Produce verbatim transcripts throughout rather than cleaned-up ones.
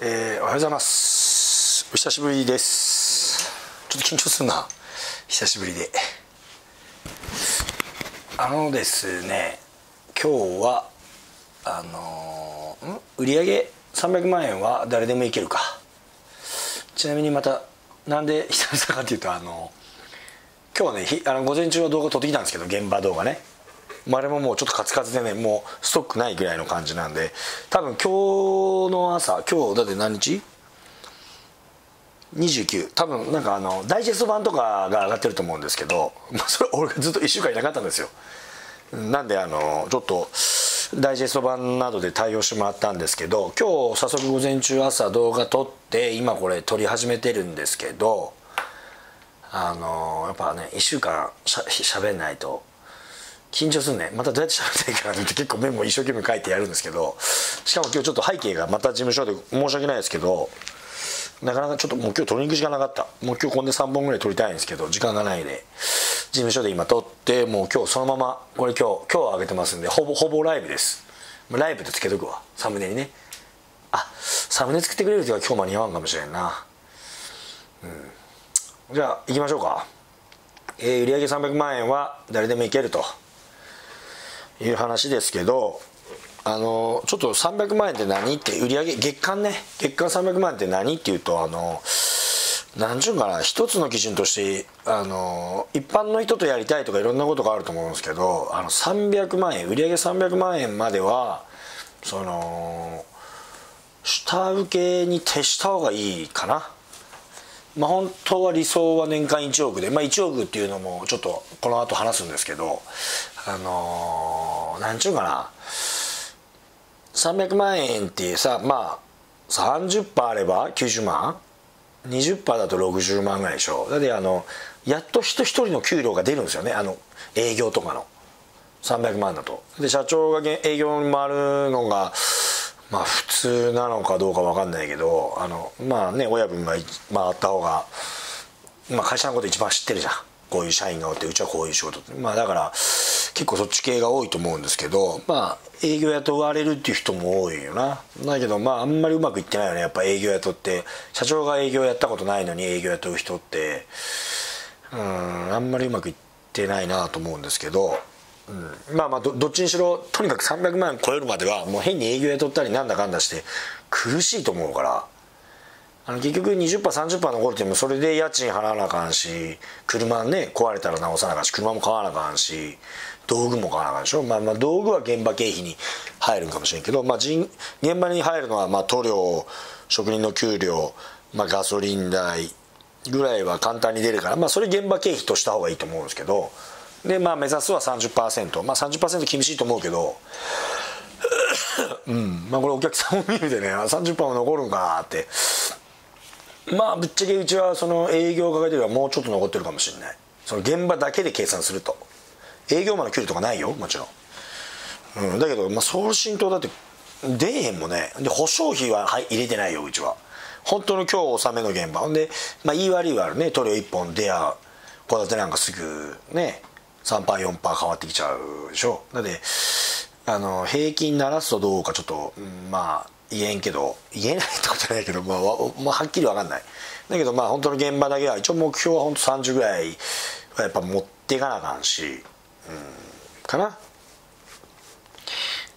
えー、おはようございます。お久しぶりです。ちょっと緊張するな、久しぶりで。あのですね、今日はあのー、ん売上さんびゃくまんえんは誰でもいけるか。ちなみにまたなんで久々かっていうと、あのー、今日はねひあの午前中は動画撮ってきたんですけど、現場動画ね、あれももうちょっとカツカツでね、もうストックないぐらいの感じなんで、多分今日の朝、今日だって何日 ?にじゅうく 多分なんかあのダイジェスト版とかが上がってると思うんですけど、まあ、それ俺がずっといっしゅうかんいなかったんですよ。なんであのちょっとダイジェスト版などで対応してもらったんですけど、今日早速午前中朝動画撮って今これ撮り始めてるんですけど、あのやっぱねいっしゅうかんしゃ、しゃべんないと。緊張するね。またどうやって喋っていいかなって結構メモ一生懸命書いてやるんですけど、しかも今日ちょっと背景がまた事務所で申し訳ないですけど、なかなかちょっともう今日取りに行く時間なかった。もう今日こんでさんぼんぐらい取りたいんですけど時間がないで、事務所で今取って、もう今日そのままこれ今日今日は上げてますんで、ほぼほぼライブです。ライブってつけとくわ、サムネにね。あ、サムネ作ってくれる時は今日間に合わんかもしれんな。うん、じゃあ行きましょうか。えー、売上さんびゃくまんえんは誰でもいけるという話ですけど、あのちょっとさんびゃくまんえんって何って、売上月間ね、月間さんびゃくまんえんって何っていうと、あの何ちゅうかな、一つの基準としてあの一般の人とやりたいとかいろんなことがあると思うんですけど、あのさんびゃくまんえん、売上さんびゃくまんえんまではその下請けに徹した方がいいかな。まあ本当は理想は年間いちおくで、まあ、いちおくっていうのもちょっとこの後話すんですけど、あのー、なんちゅうかな、さんびゃくまんえんってさ、まあ さんじゅっパーセント あればきゅうじゅうまん、 にじゅっパーセント だとろくじゅうまんぐらいでしょ。だってあのやっと人一人の給料が出るんですよね、あの営業とかのさんびゃくまんだと。で社長が営業に回るのがまあ普通なのかどうか分かんないけど、あのまあね、親分が回った方が、まあ、会社のこと一番知ってるじゃん。こういう社員がおって、うちはこういう仕事って、まあだから結構そっち系が多いと思うんですけど、まあ営業雇われるっていう人も多いよな。だけどまああんまりうまくいってないよね、やっぱ営業雇って。社長が営業やったことないのに営業雇う人って、うん、あんまりうまくいってないなと思うんですけど、うん、まあまあ ど, どっちにしろとにかくさんびゃくまんえん超えるまではもう変に営業雇ったりなんだかんだして苦しいと思うから、あの結局 にじゅっパーセントさんじゅっパーセント 残るってもそれで家賃払わなあかんし、車ね壊れたら直さなあかんし、車も買わなあかんし、道具も買わなあかんでしょ。まあまあ道具は現場経費に入るんかもしれんけど、まあ、人現場に入るのはまあ塗料、職人の給料、まあ、ガソリン代ぐらいは簡単に出るから、まあ、それ現場経費とした方がいいと思うんですけど。でまあ目指すは さんじゅっパーセント、まあ、さんじゅっパーセント 厳しいと思うけどうんまあこれお客さんを見るでね、 さんじゅっパーセント も残るんかって。まあぶっちゃけうちはその営業を抱えてるからもうちょっと残ってるかもしれない。その現場だけで計算すると営業マンの給料とかないよ、もちろん。うん、だけどまあ送信塔だって出えへんもね。で保証費は入れてないよ、うちは。本当の今日納めの現場ほんで、まあ、言い悪いはあるね、塗料いっぽんでや戸建てなんかすぐね さんパーセントよんパーセント 変わってきちゃうでしょ。だってあの平均ならすとどうかちょっと、うん、まあ言えんけど、言えないってことないけど、まあ、まあ、はっきり分かんない。だけどまあ本当の現場だけは一応目標は本当さんじゅうぐらいはやっぱ持っていかなあかんし、うん、かな。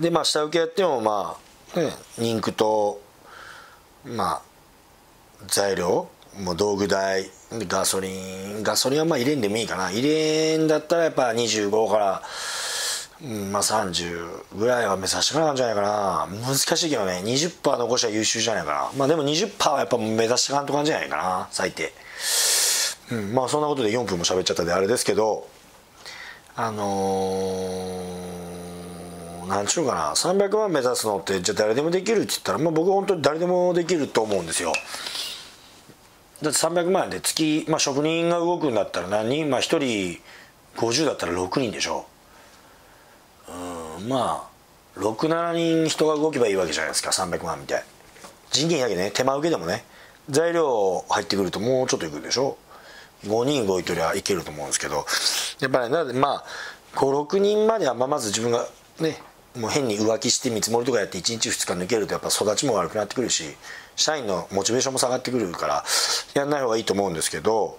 でまあ下請けやってもまあ、ね、人工とまあ材料もう道具代、ガソリンガソリンはまあ入れんでもいいかな。入れんだったらやっぱにじゅうごからまあさんじゅうぐらいは目指していかなかんじゃないかな。難しいけどね、 にじゅっパーセント 残しは優秀じゃないかな。まあでも にじゅっパーセント はやっぱ目指していかんとかんじゃないかな、最低。うん、まあそんなことでよんぷんも喋っちゃったであれですけど、あのー、なんちゅうかな、さんびゃくまん目指すのってじゃあ誰でもできるって言ったら、まあ、僕本当に誰でもできると思うんですよ。だってさんびゃくまんえんで月、まあ、職人が動くんだったら何人、まあ、ひとりごじゅうだったらろくにんでしょ。うん、まあろく、ななにん人が動けばいいわけじゃないですか、さんびゃくまんみたい。人件費だけね、手間受けでもね、材料入ってくるともうちょっといくでしょ。ごにん動いてりゃいけると思うんですけど、やっぱり、ね、まあご、ろくにんまではまず自分がねもう変に浮気して見積もりとかやっていちにちふつか抜けるとやっぱ育ちも悪くなってくるし、社員のモチベーションも下がってくるからやんない方がいいと思うんですけど、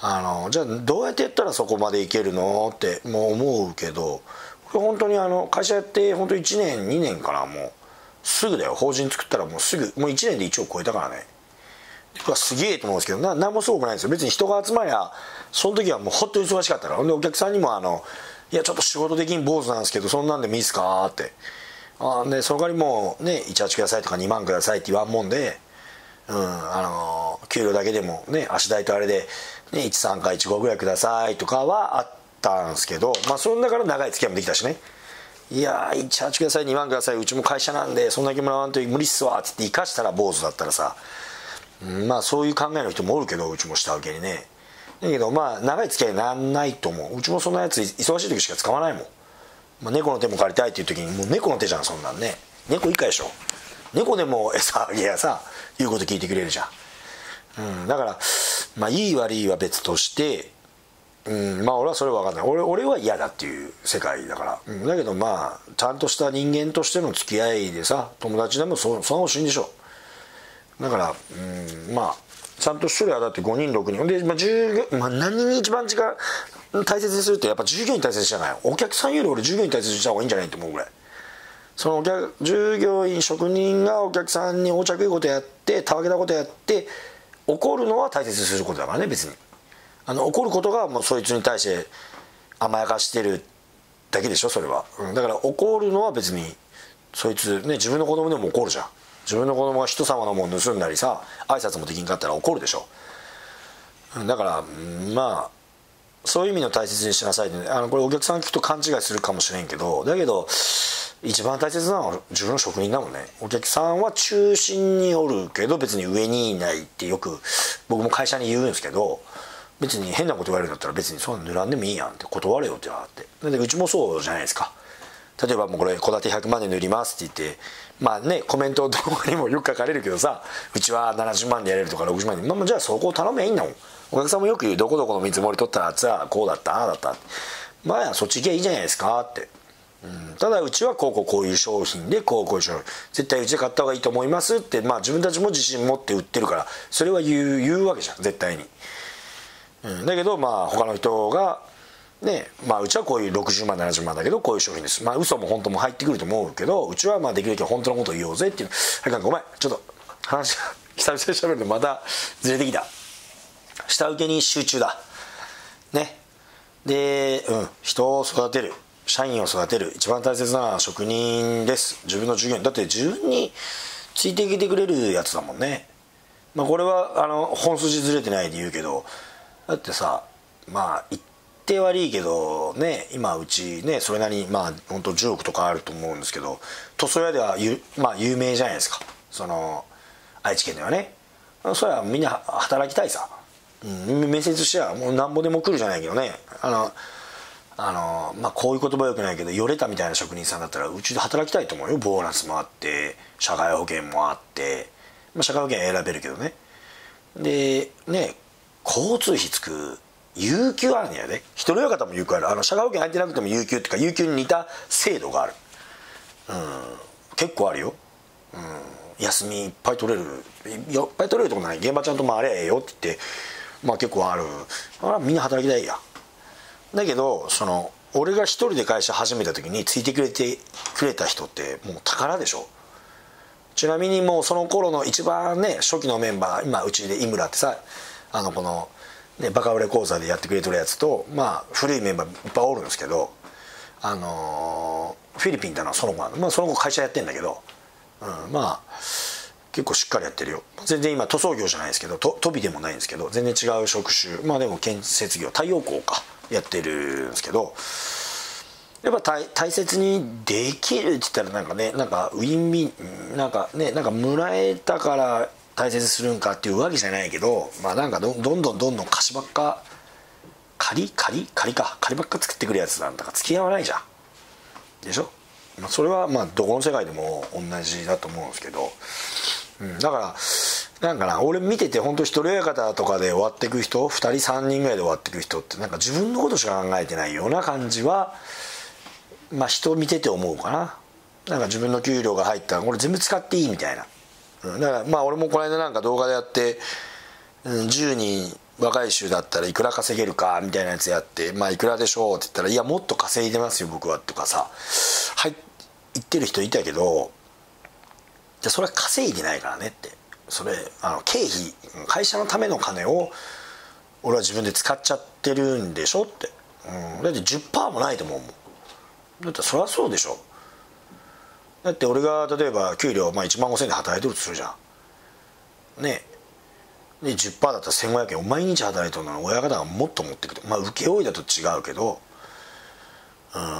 あのじゃあどうやってやったらそこまでいけるのってもう思うけど、これ本当にあの会社やって本当いちねんにねんかな、もうすぐだよ。法人作ったらもうすぐもういちねんでいちおく超えたからね。僕はすげえと思うんですけど、な何もすごくないんですよ。別に人が集まりゃその時はもうほんと忙しかったから、ほんでお客さんにもあのいやちょっと仕事的に坊主なんですけどそんなんでもいいっすかって、あでその代わりもうねいちはちくださいとかにまんくださいって言わんもんで、うん、あの給料だけでもね足代とあれで、ね、いちさんかいちごぐらいくださいとかはあったんですけど、まあそんだから長い付き合いもできたしね。いやーいちはちくださいにまんください、うちも会社なんでそんだけもらわんと無理っすわって言って生かしたら坊主だったらさ、うん、まあそういう考えの人もおるけど、うちも下請けにね。だけどまあ長い付き合いなんないと思う。うちもそんなやつ忙しい時しか使わないもん。まあ、猫の手も借りたいっていう時にもう猫の手じゃんそんなんね。猫以下でしょ。猫でも餌あげやさ言うこと聞いてくれるじゃん。うん、だからまあいい悪いは別として、うん、まあ俺はそれは分かんない。俺俺は嫌だっていう世界だから、うん。だけどまあちゃんとした人間としての付き合いでさ、友達でもそそんな欲しいんでしょ。だからうんまあ。ちゃんと一人はだってごにんろくにんで、まあ従業まあ、何に一番時間大切にするってやっぱ従業員大切じゃない。お客さんより俺従業員大切にした方がいいんじゃないと思うぐらい。そのお客従業員職人がお客さんに横着いいことやってたわけたことやって怒るのは大切にすることだからね。別にあの怒ることがもうそいつに対して甘やかしてるだけでしょそれは、うん、だから怒るのは別にそいつね自分の子供でも怒るじゃん。自分の子供が人様のもの盗んだりさ挨拶もできんかったら怒るでしょ。だからまあそういう意味の大切にしなさいって、ね、あのこれお客さん聞くと勘違いするかもしれんけど、だけど一番大切なのは自分の職人だもんね。お客さんは中心におるけど別に上にいないってよく僕も会社に言うんですけど、別に変なこと言われるんだったら別にそんな塗らんでもいいやんって断れよってなって、だってうちもそうじゃないですか。例えばもうこれ戸建てひゃくまんで塗りますって言って、まあねコメント動画にもよく書かれるけどさ、うちはななじゅうまんでやれるとかろくじゅうまんで、まあ、まあじゃあそこを頼めばいいんだもん。お客さんもよく言うどこどこの見積もり取ったらあいつはこうだったああだった、まあそっち行けばいいじゃないですかって、うん、ただうちはこうこうこういう商品でこうこういう商品絶対うちで買った方がいいと思いますって、まあ自分たちも自信持って売ってるからそれは言う、言うわけじゃん絶対に、うん、だけどまあ他の人がね、まあうちはこういうろくじゅうまんななじゅうまんだけどこういう商品です、まあ嘘も本当も入ってくると思うけど、うちはまあできるだけ本当のことを言おうぜっていう。はい、なんかごめんちょっと話が久々にしゃべるとまたずれてきた。下請けに集中だね。でうん、人を育てる社員を育てる一番大切なのは職人です。自分の従業員だって自分についてきてくれるやつだもんね。まあこれはあの本筋ずれてないで言うけど、だってさまあ悪いけどね、今うちねそれなりにまあ本当じゅうおくとかあると思うんですけど、塗装屋ではゆ、まあ、有名じゃないですか。その愛知県ではね、それはみんな働きたいさ、うん、面接してはもうなんぼでも来るじゃないけどね、あのあのまあこういう言葉よくないけどよれたみたいな職人さんだったらうちで働きたいと思うよ。ボーナスもあって社会保険もあって、まあ、社会保険選べるけどね、でね交通費つく有給あるんやで。一人親方も有給ある。あの社会保険入ってなくても有給っていうか有給に似た制度がある、うん、結構あるよ、うん、休みいっぱい取れるいっぱい取れるとこない、現場ちゃんと回れええよって言ってまあ結構ある。あらみんな働きたいや。だけどその俺が一人で会社始めた時についてくれてくれた人ってもう宝でしょ。ちなみにもうその頃の一番ね初期のメンバー、今うちで井村ってさあのこのね、バカ売れ講座でやってくれてるやつと、まあ、古いメンバーいっぱいおるんですけど、あのー、フィリピンだなその子、まあ、その子会社やってんだけど、うん、まあ結構しっかりやってるよ。全然今塗装業じゃないですけどと飛びでもないんですけど全然違う職種、まあでも建設業太陽光かやってるんですけど、やっぱ 大, 大切にできるって言ったらなんかねなんかウィンウィンなんかねなんかもらえたから。大切するんかっていうわけじゃないけど、まあなんか ど, どんどんどんどん貸しばっか借り借り借りか借りばっか作ってくるやつなんだから付き合わないじゃんでしょ、まあ、それはまあどこの世界でも同じだと思うんですけど、うん、だからなんかな俺見てて本当一人親方とかで終わってく人ふたりさんにんぐらいで終わってく人ってなんか自分のことしか考えてないような感じはまあ人見てて思うかな。なんか自分の給料が入ったらこれ全部使っていいみたいな、うん、だからまあ俺もこの間なんか動画でやって、うん、じゅうにん若い衆だったらいくら稼げるかみたいなやつやって「まあいくらでしょう」って言ったら「いやもっと稼いでますよ僕は」とかさ入ってる人いたけど、じゃそれは稼いでないからねって、それあの経費会社のための金を俺は自分で使っちゃってるんでしょって、うん、だって じゅっパーセント もないと思うもん。だってそりゃそうでしょ。だって俺が例えば給料、まあ、いちまんごせんえんで働いとるとするじゃんねえ。で じゅっパーセント だったらせんごひゃくえんを毎日働いてるのに親方がもっと持ってくると、まあ請負だと違うけど、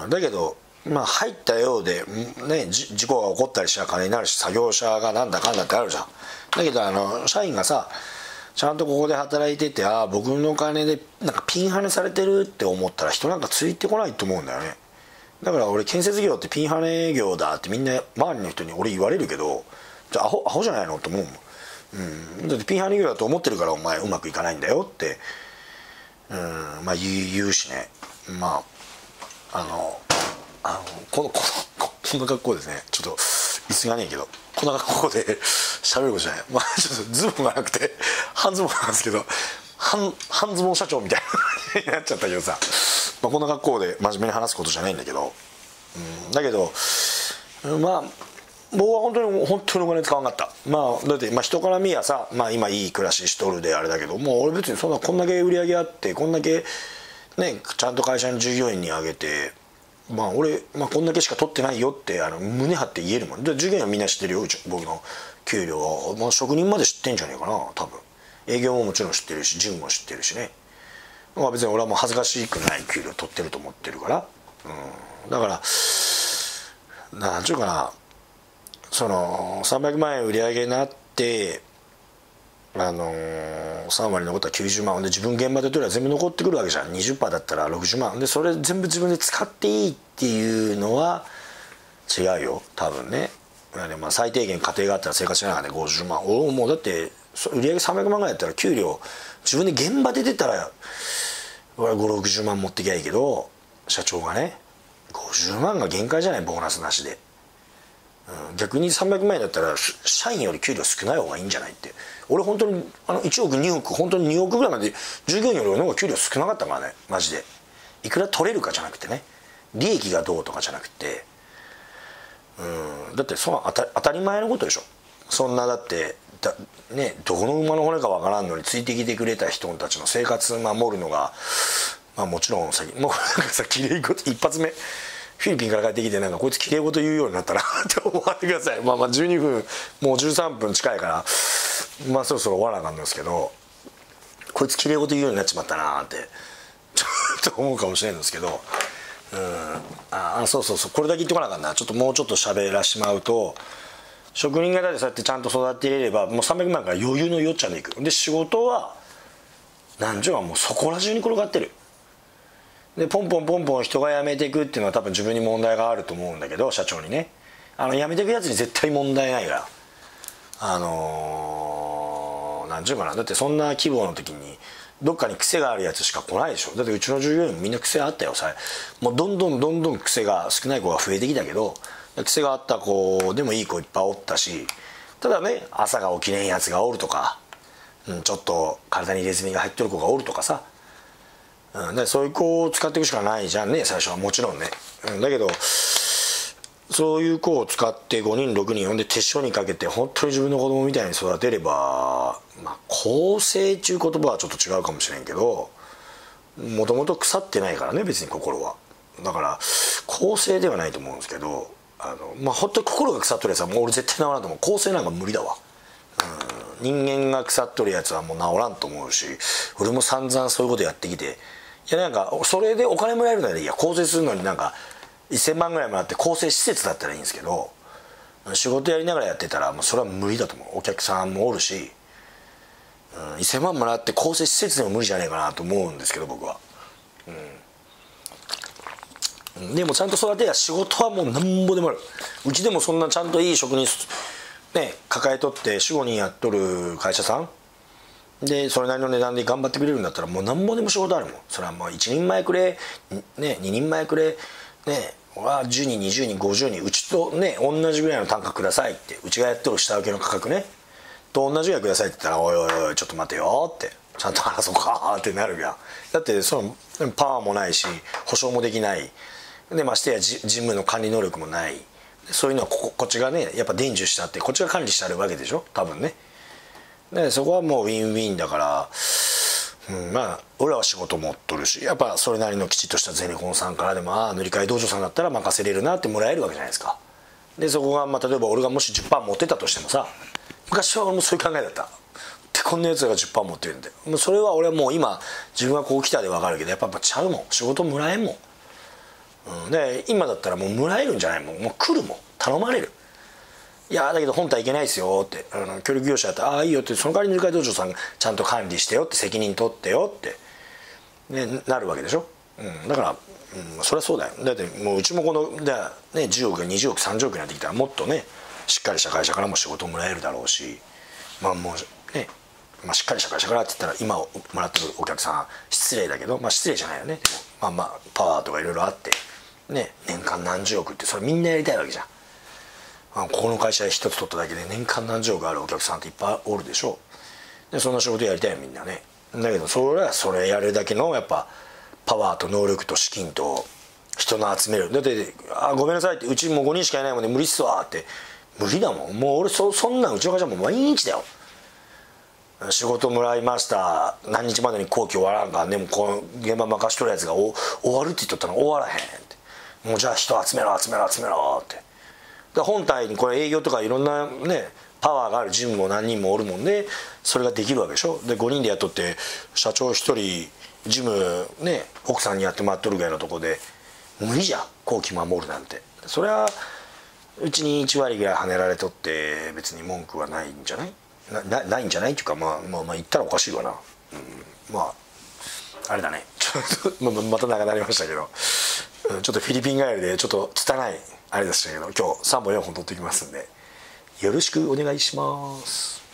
うん、だけどまあ入ったようで、ね、事故が起こったりしたら金になるし作業者がなんだかんだってあるじゃん。だけどあの社員がさちゃんとここで働いてて、ああ僕の金でなんかピンハネされてるって思ったら人なんかついてこないと思うんだよね。だから俺建設業ってピンハネ業だってみんな周りの人に俺言われるけど、じゃあアホ、アホじゃないのと思うもん。うん、だってピンハネ業だと思ってるからお前うまくいかないんだよって、うん、まあ言うしね。まああのあのこのこのこんな格好ですね。ちょっと椅子がねえけどこんな格好で喋ることじゃない。まあちょっとズボンがなくて半ズボンなんですけど半半ズボン社長みたいなになっちゃったけどさ、まあ、こんな格好で真面目に話すことじゃないんだけど、うん、だけどまあ僕は本当に本当にお金使わなかった。まあだってまあ人から見やさ、まあ今いい暮らししとるであれだけど、もう俺別にそんなこんだけ売り上げあってこんだけねちゃんと会社の従業員にあげて、まあ俺まあこんだけしか取ってないよってあの胸張って言えるもん。で従業員はみんな知ってるよ僕の給料は、まあ職人まで知ってんじゃねえかな多分。営業ももちろん知ってるし事務も知ってるしね。まあ別に俺はもう恥ずかしくない給料取ってると思ってるから。うん、だからなんちゅうかな。そのさんびゃくまんえん売り上げになって、あのー、さんわり残ったらきゅうじゅうまんで自分現場で取れば全部残ってくるわけじゃん。 にじゅっパーセント だったらろくじゅうまんでそれ全部自分で使っていいっていうのは違うよ多分ね。まあ最低限家庭があったら生活しながらねごじゅうまんおもうだって売り上げさんびゃくまんぐらいだったら給料自分で現場で出たらごじゅうろくじゅうまん持ってきゃいいけど社長がねごじゅうまんが限界じゃないボーナスなしで。逆にさんびゃくまんえんだったら社員より給料少ない方がいいんじゃないって。俺本当にあのいちおくにおく本当ににおくぐらいまで従業員より俺の方が給料少なかったからねマジで。いくら取れるかじゃなくてね利益がどうとかじゃなくて、うん、だってその当た、当たり前のことでしょ。そんなだってだ、ね、どこの馬の骨かわからんのについてきてくれた人たちの生活守るのが、まあ、もちろん先もうなんかさきれいごと一発目。フィリピンから帰ってきてなんかこいつきれいごと言うようになったなって思われてください。まあまあじゅうにふんもうじゅうさんぷん近いからまあそろそろ終わらなあかんですけど、こいつきれいごと言うようになっちまったなってちょっと思うかもしれないんですけど、うんあそうそうそうこれだけ言ってこなあかんな。ちょっともうちょっと喋らしてもらうと、職人がだってそうやってちゃんと育てれればもうさんびゃくまんから余裕のよっちゃんでいく。で仕事は何十万もうそこら中に転がってる。でポンポンポンポン人が辞めていくっていうのは多分自分に問題があると思うんだけど、社長にねあの辞めていくやつに絶対問題ないから、あの何ちゅうかなだってそんな規模の時にどっかに癖があるやつしか来ないでしょ。だってうちの従業員もみんな癖あったよさ。もうどんどんどんどん癖が少ない子が増えてきたけど、癖があった子でもいい子いっぱいおったし、ただね朝が起きれんやつがおるとか、うん、ちょっと体に入れ墨が入ってる子がおるとかさ、うん、でそういう子を使っていくしかないじゃんね最初はもちろんね、うん、だけどそういう子を使ってごにんろくにん呼んで手塩にかけて本当に自分の子供みたいに育てれば、まあ更生っていう言葉はちょっと違うかもしれんけど、もともと腐ってないからね別に心は。だから更生ではないと思うんですけど、あのまあ本当に心が腐っとるやつはもう俺絶対治らんと思う。更生なんか無理だわ、うん、人間が腐っとるやつはもう治らんと思うし、俺も散々そういうことやってきて。いやなんかそれでお金もらえるならいいや。更生するのになんかいっせんまんぐらいもらって更生施設だったらいいんですけど、仕事やりながらやってたらもうそれは無理だと思う。お客さんもおるし、うん、いっせんまんもらって更生施設でも無理じゃないかなと思うんですけど僕は、うん、でもちゃんと育てりゃ仕事はもうなんぼでもある。うちでもそんなちゃんといい職人ね抱えとってよんじゅうごにんやっとる会社さんでそれなりの値段で頑張ってくれるんだったらもう何本でも仕事あるもん。それはもういちにんまえくれ、ね、ににんまえくれ、ね、はじゅうにんにじゅうにんごじゅうにんうちとね同じぐらいの単価くださいって、うちがやってる下請けの価格ねと同じぐらいくださいって言ったら「おいおいおいちょっと待てよ」ってちゃんと話そうかってなるやん。だってそのパワーもないし保証もできないで、ましてや事務の管理能力もない、そういうのは こ, こっちがねやっぱ伝授したってこっちが管理してあるわけでしょ多分ね。でそこはもうウィンウィンだから。うん、まあ俺らは仕事持っとるしやっぱそれなりのきちっとしたゼネコンさんからでもああ塗り替え道場さんだったら任せれるなってもらえるわけじゃないですか。でそこがまあ例えば俺がもし じゅっパーセント 持ってたとしてもさ、昔は俺もそういう考えだったで、こんなやつが じゅっパーセント 持ってるんでもうそれは俺はもう今自分がこう来たで分かるけどやっぱやっぱちゃうもん、仕事もらえんもん、うん、で今だったらもうもらえるんじゃないもん、もう来るもん頼まれる。いやだけど本体いけないですよってあの協力業者だったら「ああいいよ」って、その代わり塗り替え道場さんがちゃんと管理してよって責任取ってよって、ね、なるわけでしょ、うん、だから、うん、そりゃそうだよ。だってもううちもこので、ね、じゅうおくにじゅうおくさんじゅうおくになってきたらもっとねしっかりした会社からも仕事もらえるだろうし、まあもうね、まあ、しっかりした会社からって言ったら今もらってるお客さん失礼だけど、まあ失礼じゃないよね。まあまあパワーとかいろいろあって、ね、年間何十億ってそれみんなやりたいわけじゃん。ここの会社一つ取っただけで年間何十億あるお客さんっていっぱいおるでしょう。でそんな仕事やりたいよみんなね。だけどそれはそれやるだけのやっぱパワーと能力と資金と人の集める。だって「あごめんなさい」って「うちもうごにんしかいないもんね無理っすわ」って無理だもん。もう俺 そ, そんなんうちの会社も毎日だよ。仕事もらいました何日までに工期終わらんか、でもこの現場任しとるやつがお終わるって言っとったの終わらへんって「もうじゃあ人集めろ集めろ集めろ」って。本体にこれ営業とかいろんなねパワーがあるジムも何人もおるもんで、それができるわけでしょ。でごにんで雇って社長ひとりジムね奥さんにやってもらっとるぐらいのとこで無理じゃん後期守るなんて。それはうちにいちわりぐらい跳ねられとって別に文句はないんじゃない な, な, ないんじゃないっていうか、まあ、まあまあ言ったらおかしいわな、うん、まああれだねちょっとまた長くなりましたけど、ちょっとフィリピンガエルでちょっと拙いあれでしたけど、今日さんぼんよんほん撮ってきますんでよろしくお願いします。